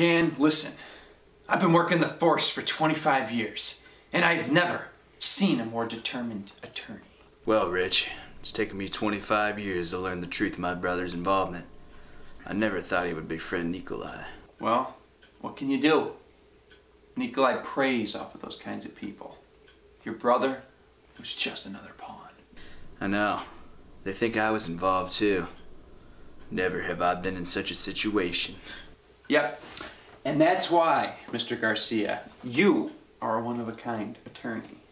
Dan, listen. I've been working the force for 25 years, and I've never seen a more determined attorney. Well, Rich, it's taken me 25 years to learn the truth of my brother's involvement. I never thought he would befriend Nikolai. Well, what can you do? Nikolai preys off of those kinds of people. Your brother was just another pawn. I know. They think I was involved too. Never have I been in such a situation. Yep. And that's why, Mr. Garcia, you are a one-of-a-kind attorney.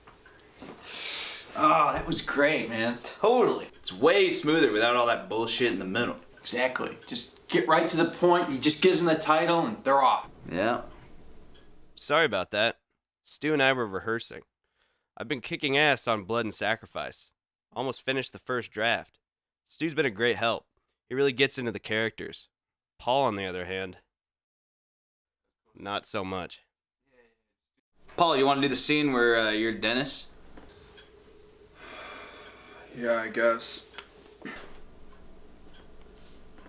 Oh, that was great, man. Totally. It's way smoother without all that bullshit in the middle. Exactly. Just get right to the point. He just gives them the title and they're off. Yeah. Sorry about that. Stu and I were rehearsing. I've been kicking ass on Blood and Sacrifice. Almost finished the first draft. Stu's been a great help. He really gets into the characters. Paul, on the other hand, not so much. Paul, you want to do the scene where you're Dennis? Yeah, I guess.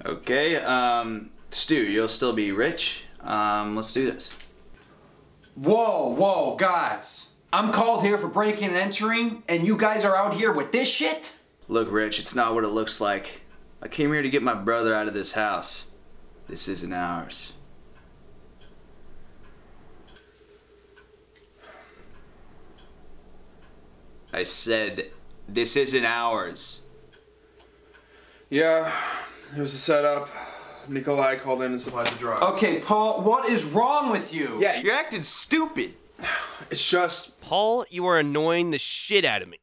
Okay, Stu, you'll still be Rich. Let's do this. Whoa, guys. I'm called here for breaking and entering, and you guys are out here with this shit? Look, Rich, it's not what it looks like. I came here to get my brother out of this house. This isn't ours. I said, this isn't ours. Yeah, it was a setup. Nikolai called in and supplied the drugs. Okay, Paul, what is wrong with you? Yeah, you're acting stupid. It's just... Paul, you are annoying the shit out of me.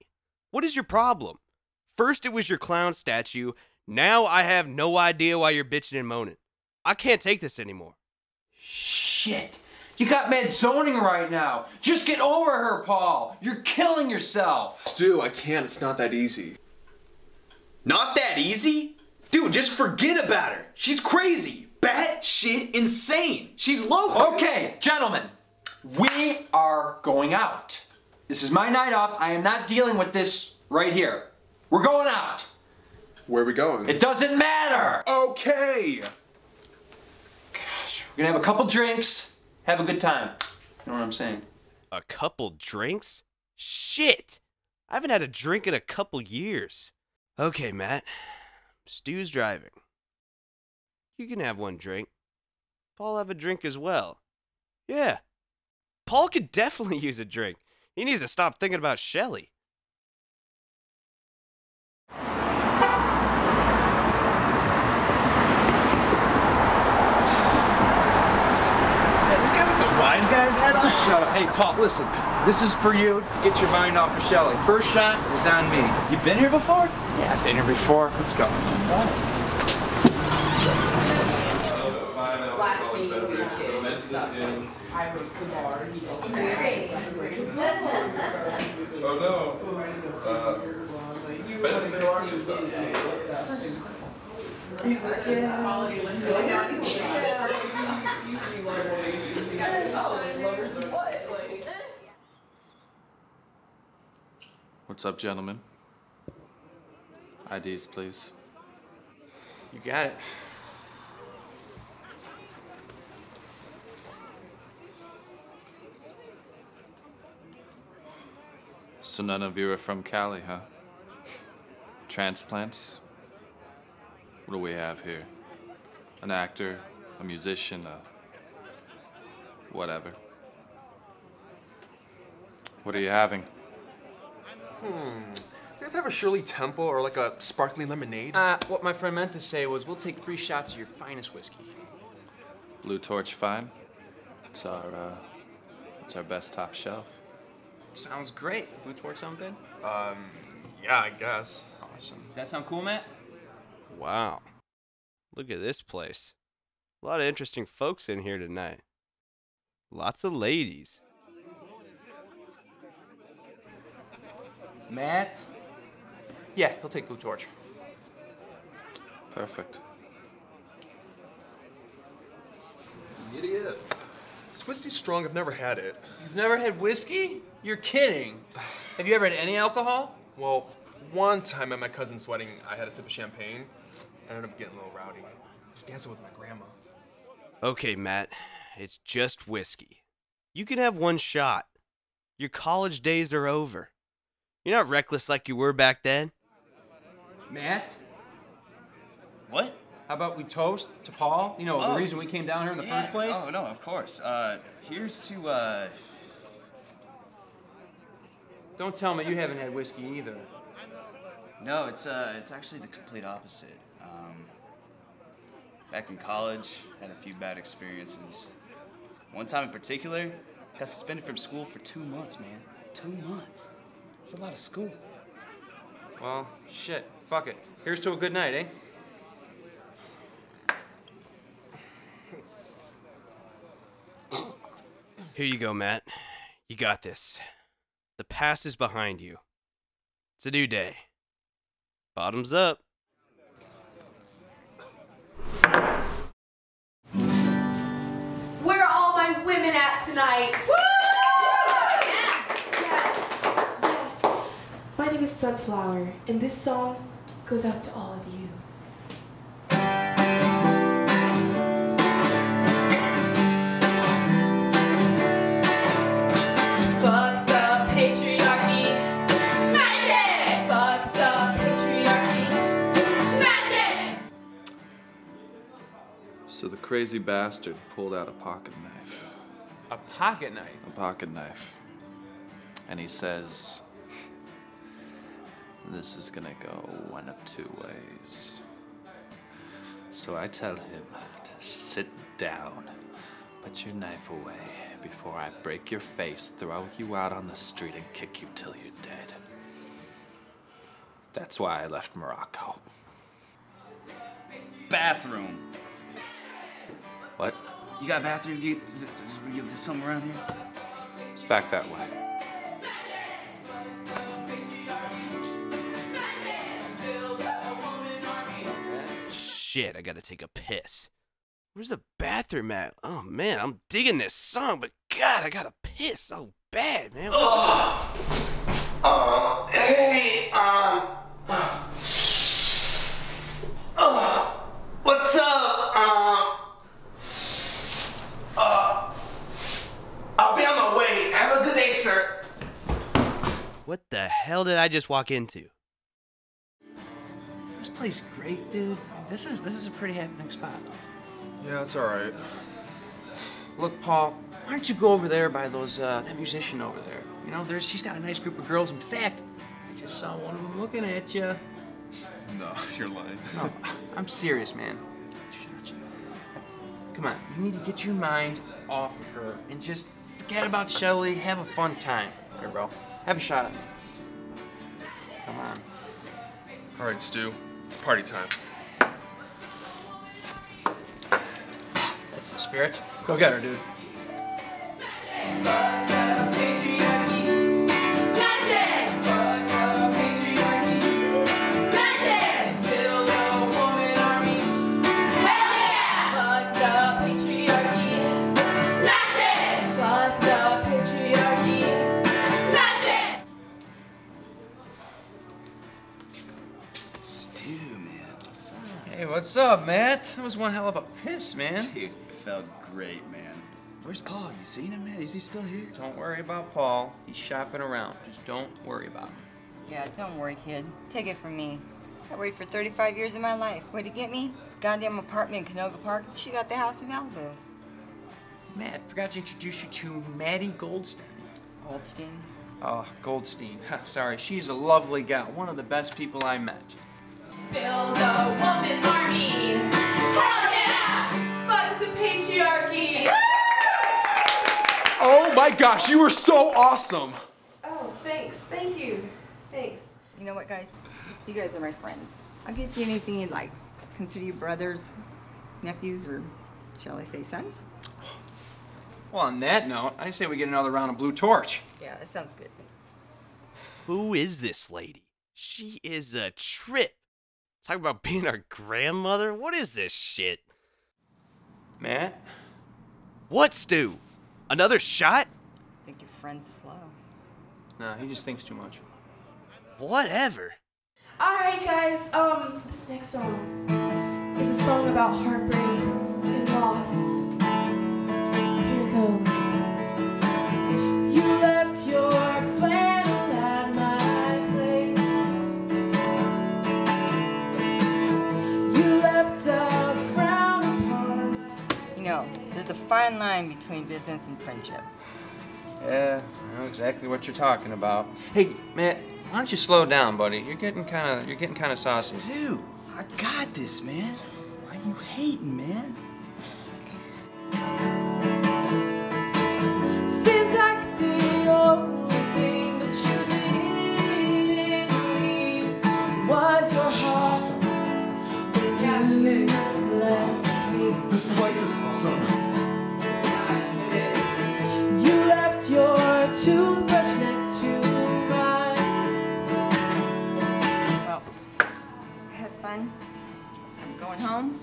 What is your problem? First it was your clown statue. Now I have no idea why you're bitching and moaning. I can't take this anymore. Shit. You got mad zoning right now. Just get over her, Paul. You're killing yourself. Stu, I can't. It's not that easy. Not that easy? Dude, just forget about her. She's crazy. Bat shit insane. She's loco. Okay, gentlemen. We are going out. This is my night off. I am not dealing with this right here. We're going out. Where are we going? It doesn't matter. Okay. Gosh, we're gonna have a couple drinks. Have a good time. You know what I'm saying? A couple drinks? Shit! I haven't had a drink in a couple years. Okay, Matt. Stu's driving. You can have one drink. Paul have a drink as well. Yeah. Paul could definitely use a drink. He needs to stop thinking about Shelley. Wise guys head on? Shut up. Hey, Paul, listen. This is for you. Get your mind off of Shelley. First shot is on me. You been here before? Yeah, I've been here before. Let's go. Oh, no. He's like, what's up, gentlemen? IDs, please. You got it. So none of you are from Cali, huh? Transplants? What do we have here? An actor, a musician, a whatever. What are you having? You guys have a Shirley Temple or like a sparkling lemonade? What my friend meant to say was we'll take 3 shots of your finest whiskey. Blue Torch Fine. It's our best top shelf. Sounds great. Blue Torch sound good? Yeah, I guess. Awesome. Does that sound cool, Matt? Wow. Look at this place. A lot of interesting folks in here tonight. Lots of ladies. Matt? Yeah, he'll take Blue Torch. Perfect. Idiot. This whiskey's strong. I've never had it. You've never had whiskey? You're kidding. Have you ever had any alcohol? Well, one time at my cousin's wedding, I had a sip of champagne. I ended up getting a little rowdy. I was dancing with my grandma. Okay, Matt. It's just whiskey. You can have one shot. Your college days are over. You're not reckless like you were back then. Matt? What? How about we toast to Paul? You know, the reason we came down here in the first place? Oh, no, of course. Here's to, Don't tell me you haven't had whiskey either. No, it's actually the complete opposite. Back in college, had a few bad experiences. One time in particular, got suspended from school for 2 months, man. 2 months. That's a lot of school. Well, shit, fuck it. Here's to a good night, eh? Here you go, Matt. You got this. The past is behind you. It's a new day. Bottoms up. Where are all my women at tonight? Woo! Yeah. Yes. Yes. My name is Sunflower, and this song goes out to all of you. So the crazy bastard pulled out a pocket knife. A pocket knife? A pocket knife. And he says, this is gonna go one of two ways. So I tell him to sit down, put your knife away before I break your face, throw you out on the street, and kick you till you're dead. That's why I left Morocco. Bathroom. What? You got a bathroom? Is there something around here? It's back that way. Shit, I gotta take a piss. Where's the bathroom at? Oh man, I'm digging this song, but God, I gotta piss so bad, man. What's up? I'll be on my way. Have a good day, sir. What the hell did I just walk into? This place is great, dude. This is a pretty happening spot. Yeah, it's all right. Look, Paul, why don't you go over there by those that musician over there? You know, she's got a nice group of girls. In fact, I just saw one of them looking at you. No, you're lying. No, I'm serious, man. Come on, you need to get your mind off of her and just forget about Shelley. Have a fun time. Here, bro. Have a shot at me. Come on. All right, Stu. It's party time. That's the spirit. Go get her, dude. What's up, Matt? That was one hell of a piss, man. Dude, it felt great, man. Where's Paul? You seen him, man? Is he still here? Don't worry about Paul. He's shopping around. Just don't worry about him. Yeah, don't worry, kid. Take it from me. I worried for 35 years of my life. Way to get me? Goddamn apartment in Canoga Park. She got the house in Malibu. Matt, forgot to introduce you to Maddie Goldstein. Goldstein? Oh, Goldstein. Sorry, she's a lovely gal. One of the best people I met. Build a woman army. Hell yeah! Fuck the patriarchy. Oh my gosh, you were so awesome. Oh, thanks. Thank you. Thanks. You know what, guys? You guys are my friends. I'll get you anything you'd like. Consider you brothers, nephews, or shall I say sons? Well, on that note, I say we get another round of Blue Torch. Yeah, that sounds good. Who is this lady? She is a trip. Talk about being our grandmother? What is this shit? Matt? What, Stu? Another shot? I think your friend's slow. No, he just thinks too much. Whatever. Alright, guys, this next song is a song about heartbreak and loss. There's a fine line between business and friendship. Yeah, I know exactly what you're talking about. Hey, Matt, why don't you slow down, buddy? You're getting kind of saucy. Stu, I got this, man. Why are you hating, man? Seems like the only thing that you needed me was your heart. This place is awesome. You left your toothbrush next to mine. Well, I had fun. I'm going home.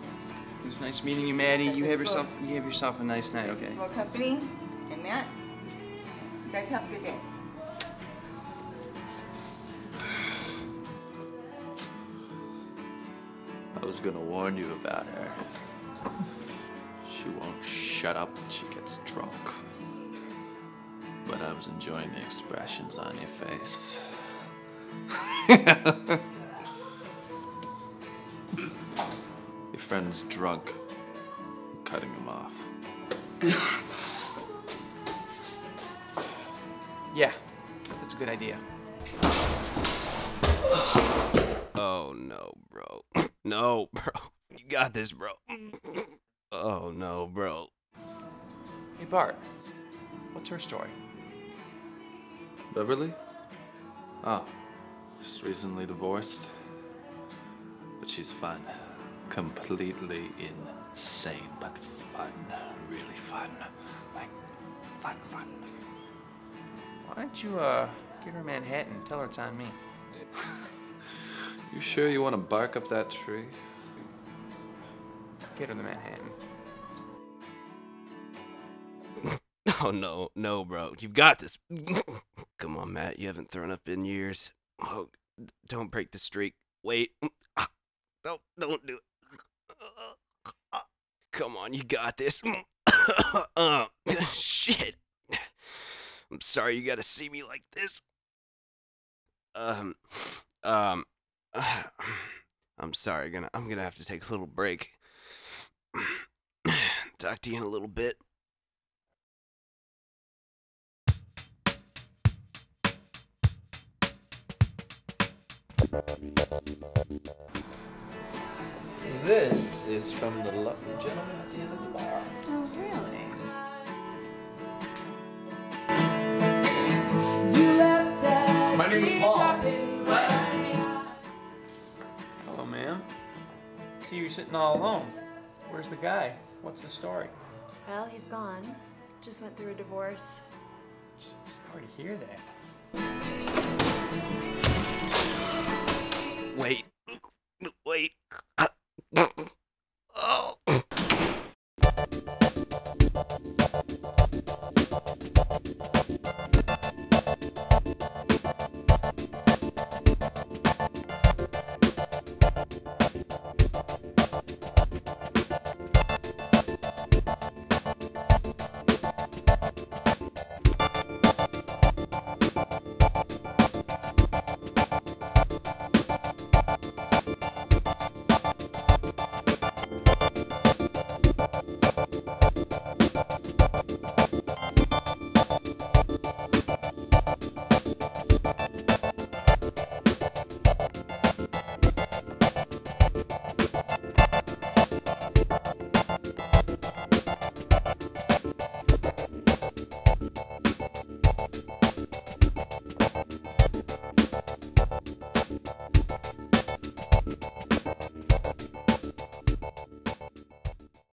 It was nice meeting you, Maddie. You have yourself a nice night, okay? Well, company and Matt, you guys have a good day. I was gonna warn you about her. She won't shut up when she gets drunk. But I was enjoying the expressions on your face. Your friend's drunk. I'm cutting him off. Yeah, that's a good idea. Oh no, bro. No, bro. You got this, bro. Oh no, bro. Hey, Bart. What's her story? Beverly? Oh, just recently divorced. But she's fun. Completely insane, but fun. Really fun. Like, fun, fun. Why don't you, get her a Manhattan and tell her it's on me? You sure you want to bark up that tree? Get her the Manhattan. Oh, no, no, bro. You've got this. Come on, Matt. You haven't thrown up in years. Oh, don't break the streak. Wait. Don't do it. Come on, you got this. Shit. I'm sorry you gotta see me like this. I'm sorry. I'm gonna have to take a little break. Talk to you in a little bit. This is from the lovely gentleman at the end of the bar. Oh, really? My name is Paul. Hello, ma'am. See you sitting all alone. Where's the guy? What's the story? Well, he's gone. Just went through a divorce. Sorry to hear that. Wait,